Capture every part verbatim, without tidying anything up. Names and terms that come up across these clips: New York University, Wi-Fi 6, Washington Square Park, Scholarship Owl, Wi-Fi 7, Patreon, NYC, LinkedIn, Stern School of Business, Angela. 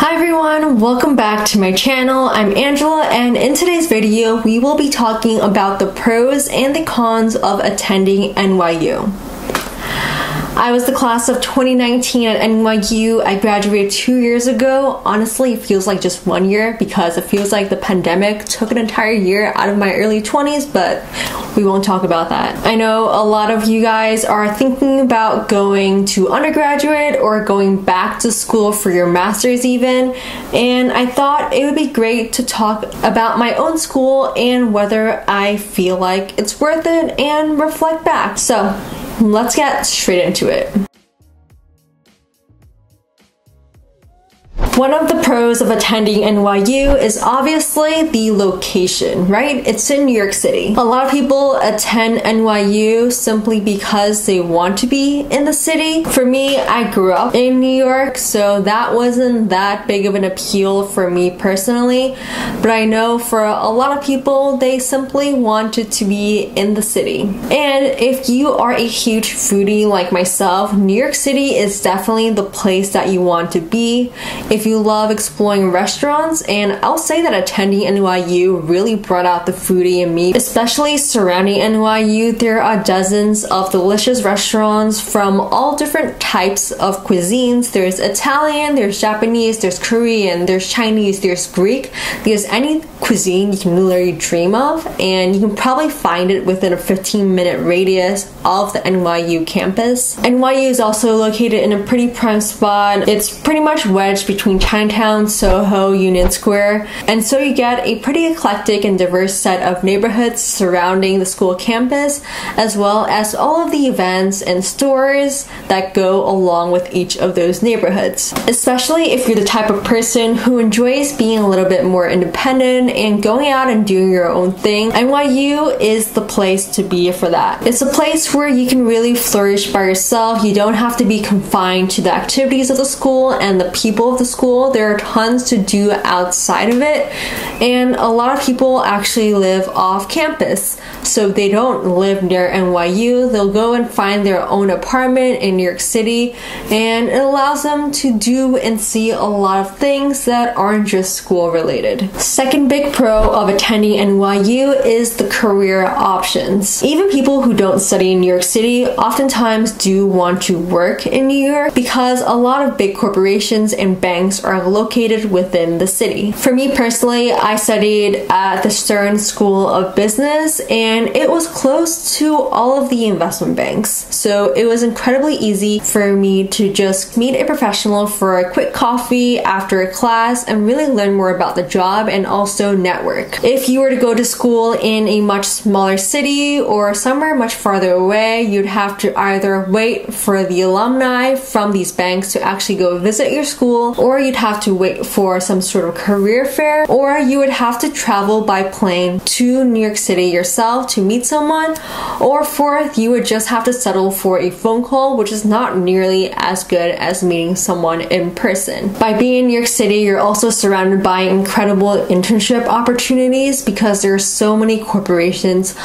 Hi everyone, welcome back to my channel. I'm Angela, and in today's video we will be talking about the pros and the cons of attending N Y U. I was the class of twenty nineteen at N Y U. I graduated two years ago. Honestly, it feels like just one year because it feels like the pandemic took an entire year out of my early twenties, but we won't talk about that. I know a lot of you guys are thinking about going to undergraduate or going back to school for your master's even, and I thought it would be great to talk about my own school and whether I feel like it's worth it and reflect back. So let's get straight into it. One of the pros of attending N Y U is obviously the location, right? It's in New York City. A lot of people attend N Y U simply because they want to be in the city. For me, I grew up in New York, so that wasn't that big of an appeal for me personally. But I know for a lot of people, they simply wanted to be in the city. And if you are a huge foodie like myself, New York City is definitely the place that you want to be. If you love exploring restaurants, and I'll say that attending N Y U really brought out the foodie in me, especially surrounding N Y U. There are dozens of delicious restaurants from all different types of cuisines. There's Italian, there's Japanese, there's Korean, there's Chinese, there's Greek. There's any cuisine you can literally dream of, and you can probably find it within a fifteen minute radius of the N Y U campus. N Y U is also located in a pretty prime spot. It's pretty much wedged between Chinatown, Soho, Union Square, and so you get a pretty eclectic and diverse set of neighborhoods surrounding the school campus, as well as all of the events and stores that go along with each of those neighborhoods. Especially if you're the type of person who enjoys being a little bit more independent and going out and doing your own thing, N Y U is the place to be for that. It's a place where you can really flourish by yourself. You don't have to be confined to the activities of the school and the people the school. There are tons to do outside of it, and a lot of people actually live off campus, so they don't live near N Y U. They'll go and find their own apartment in New York City, and it allows them to do and see a lot of things that aren't just school related. Second big pro of attending N Y U is the career options. Even people who don't study in New York City oftentimes do want to work in New York because a lot of big corporations and banks are located within the city. For me personally, I studied at the Stern School of Business, and it was close to all of the investment banks. So it was incredibly easy for me to just meet a professional for a quick coffee after a class and really learn more about the job and also network. If you were to go to school in a much smaller city or somewhere much farther away, you'd have to either wait for the alumni from these banks to actually go visit your school, or you'd have to wait for some sort of career fair, or you would have to travel by plane to New York City yourself to meet someone, or fourth, you would just have to settle for a phone call, which is not nearly as good as meeting someone in person. By being in New York City, you're also surrounded by incredible internship opportunities because there are so many corporations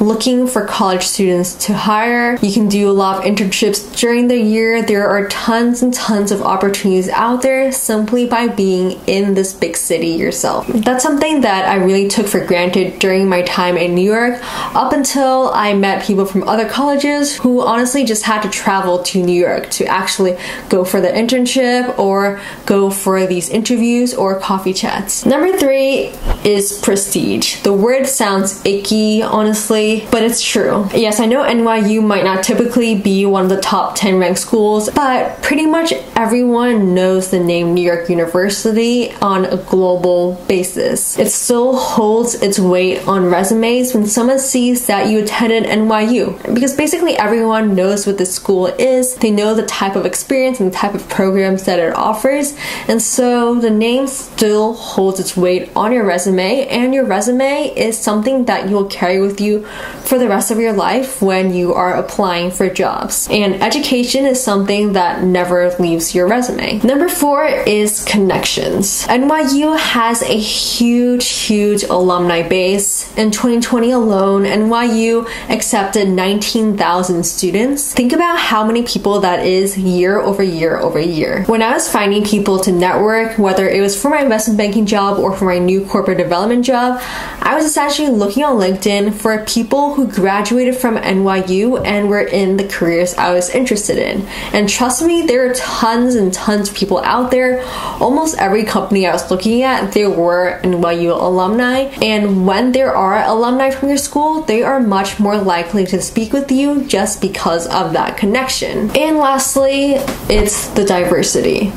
looking for college students to hire. You can do a lot of internships during the year. There are tons and tons of opportunities out there simply by being in this big city yourself. That's something that I really took for granted during my time in New York, up until I met people from other colleges who honestly just had to travel to New York to actually go for the internship or go for these interviews or coffee chats. Number three is prestige. The word sounds icky, honestly, but it's true. Yes, I know N Y U might not typically be one of the top ten ranked schools, but pretty much everyone knows the name New York University on a global basis. It still holds its weight on resumes when someone sees that you attended N Y U, because basically everyone knows what this school is. They know the type of experience and the type of programs that it offers, and so the name still holds its weight on your resume resume, and your resume is something that you'll carry with you for the rest of your life when you are applying for jobs. And education is something that never leaves your resume. Number four is connections. N Y U has a huge, huge alumni base. In twenty twenty alone, N Y U accepted nineteen thousand students. Think about how many people that is year over year over year. When I was finding people to network, whether it was for my investment banking job or for my new corporate development job, I was essentially looking on LinkedIn for people who graduated from N Y U and were in the careers I was interested in. And trust me, there are tons and tons of people out there. Almost every company I was looking at, there were N Y U alumni. And when there are alumni from your school, they are much more likely to speak with you just because of that connection. And lastly, it's the diversity.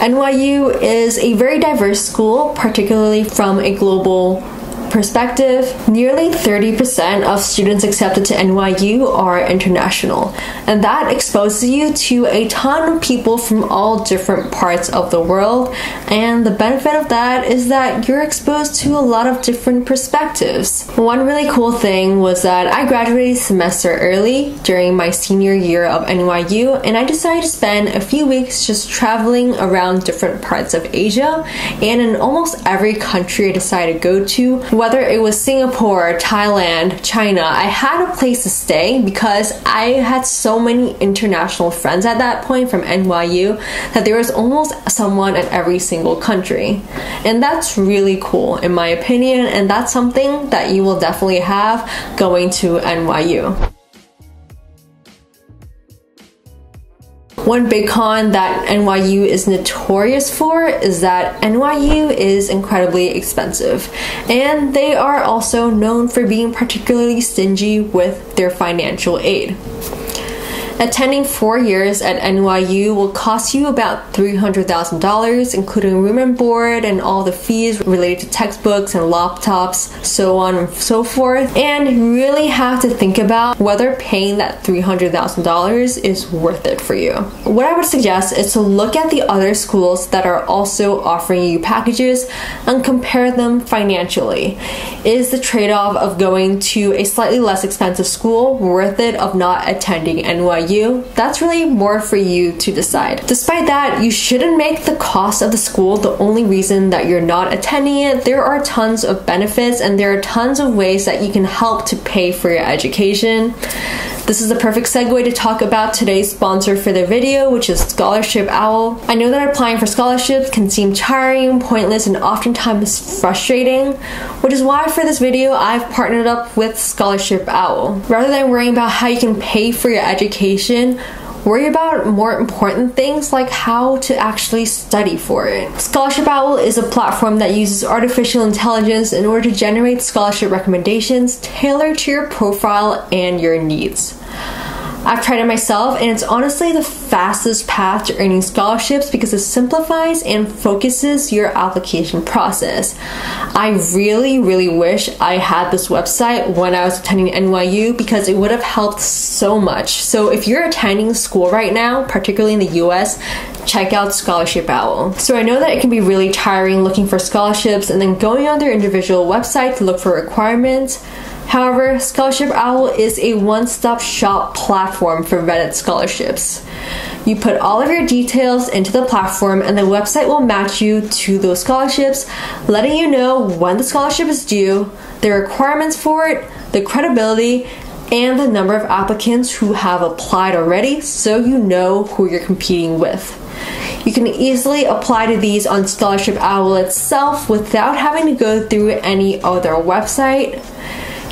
N Y U is a very diverse school, particularly from a global perspective. Nearly thirty percent of students accepted to N Y U are international, and that exposes you to a ton of people from all different parts of the world. And the benefit of that is that you're exposed to a lot of different perspectives. One really cool thing was that I graduated a semester early during my senior year of N Y U, and I decided to spend a few weeks just traveling around different parts of Asia, and in almost every country I decided to go to, whether it was Singapore, Thailand, China, I had a place to stay because I had so many international friends at that point from N Y U that there was almost someone at every single country. And that's really cool in my opinion, and that's something that you will definitely have going to N Y U. One big con that N Y U is notorious for is that N Y U is incredibly expensive, and they are also known for being particularly stingy with their financial aid. Attending four years at N Y U will cost you about three hundred thousand dollars, including room and board and all the fees related to textbooks and laptops, so on and so forth. And you really have to think about whether paying that three hundred thousand dollars is worth it for you. What I would suggest is to look at the other schools that are also offering you packages and compare them financially. Is the trade-off of going to a slightly less expensive school worth it of not attending N Y U? You, that's really more for you to decide. Despite that, you shouldn't make the cost of the school the only reason that you're not attending it. There are tons of benefits, and there are tons of ways that you can help to pay for your education. This is the perfect segue to talk about today's sponsor for the video, which is Scholarship Owl. I know that applying for scholarships can seem tiring, pointless, and oftentimes frustrating, which is why for this video, I've partnered up with Scholarship Owl. Rather than worrying about how you can pay for your education, worry about more important things like how to actually study for it. Scholarship Owl is a platform that uses artificial intelligence in order to generate scholarship recommendations tailored to your profile and your needs. I've tried it myself, and it's honestly the fastest path to earning scholarships because it simplifies and focuses your application process. I really, really wish I had this website when I was attending N Y U because it would have helped so much. So if you're attending school right now, particularly in the U S, check out Scholarship Owl. So I know that it can be really tiring looking for scholarships and then going on their individual website to look for requirements. However, Scholarship Owl is a one-stop shop platform for vetted scholarships. You put all of your details into the platform, and the website will match you to those scholarships, letting you know when the scholarship is due, the requirements for it, the credibility, and the number of applicants who have applied already, so you know who you're competing with. You can easily apply to these on Scholarship Owl itself without having to go through any other website.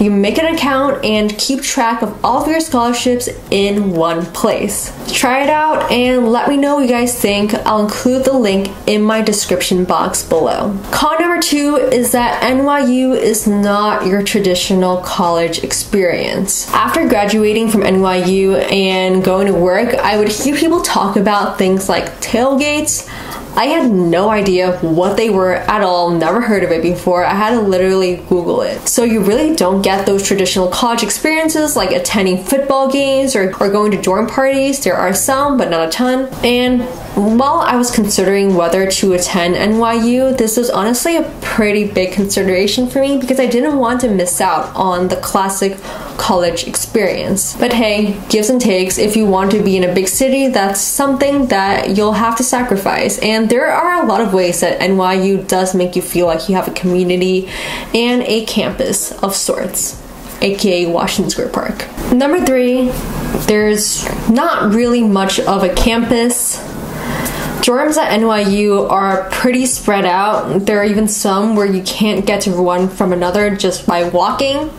You make an account and keep track of all of your scholarships in one place. Try it out and let me know what you guys think. I'll include the link in my description box below. Con number two is that N Y U is not your traditional college experience. After graduating from N Y U and going to work, I would hear people talk about things like tailgates, I had no idea what they were at all, never heard of it before. I had to literally Google it. So you really don't get those traditional college experiences like attending football games or, or going to dorm parties. There are some, but not a ton. And while I was considering whether to attend N Y U, this was honestly a pretty big consideration for me because I didn't want to miss out on the classic college experience. But hey, gives and takes. If you want to be in a big city, that's something that you'll have to sacrifice. And there are a lot of ways that N Y U does make you feel like you have a community and a campus of sorts, aka Washington Square Park. Number three, there's not really much of a campus. Dorms at N Y U are pretty spread out. There are even some where you can't get to one from another just by walking.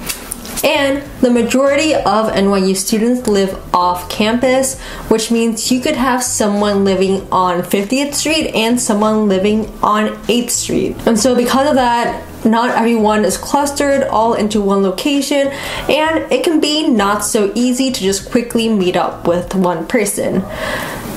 And the majority of N Y U students live off campus, which means you could have someone living on fiftieth street and someone living on eighth street. And so because of that, not everyone is clustered all into one location, and it can be not so easy to just quickly meet up with one person.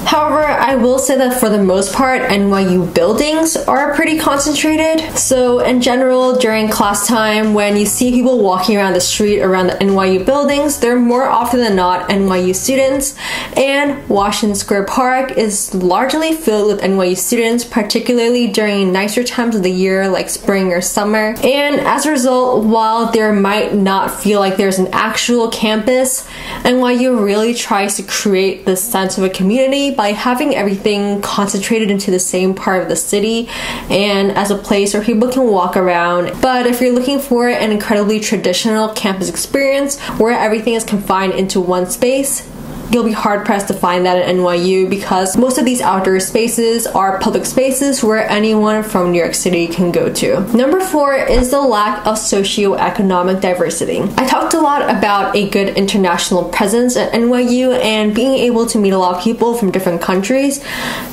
However, I will say that for the most part, N Y U buildings are pretty concentrated. So in general, during class time, when you see people walking around the street around the N Y U buildings, they're more often than not N Y U students. And Washington Square Park is largely filled with N Y U students, particularly during nicer times of the year like spring or summer. And as a result, while there might not feel like there's an actual campus, N Y U really tries to create this sense of a community by having everything concentrated into the same part of the city and as a place where people can walk around. But if you're looking for an incredibly traditional campus experience where everything is confined into one space, you'll be hard-pressed to find that at N Y U because most of these outdoor spaces are public spaces where anyone from New York City can go to. Number four is the lack of socioeconomic diversity. I talked a lot about a good international presence at N Y U and being able to meet a lot of people from different countries.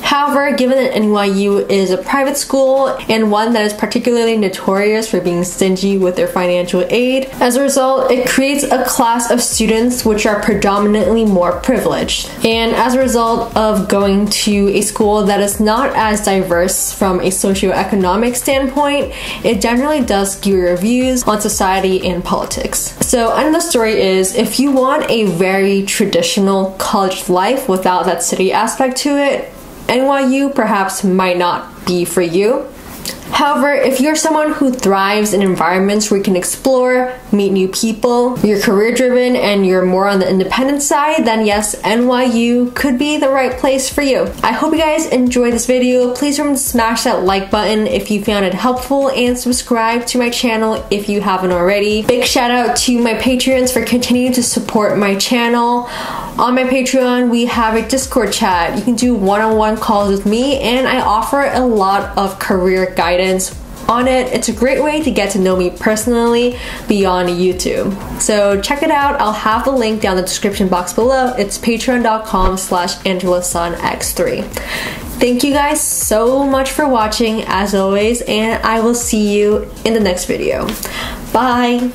However, given that N Y U is a private school and one that is particularly notorious for being stingy with their financial aid, as a result, it creates a class of students which are predominantly more privileged. And as a result of going to a school that is not as diverse from a socioeconomic standpoint, it generally does skew your views on society and politics. So another story is, if you want a very traditional college life without that city aspect to it, N Y U perhaps might not be for you. However, if you're someone who thrives in environments where you can explore, meet new people, you're career-driven, and you're more on the independent side, then yes, N Y U could be the right place for you. I hope you guys enjoyed this video. Please remember to smash that like button if you found it helpful and subscribe to my channel if you haven't already. Big shout out to my Patreons for continuing to support my channel. On my Patreon, we have a Discord chat. You can do one-on-one calls with me, and I offer a lot of career guidance on it. It's a great way to get to know me personally beyond YouTube. So check it out. I'll have the link down in the description box below. It's patreon dot com slash angelasunx three. Thank you guys so much for watching as always, and I will see you in the next video. Bye!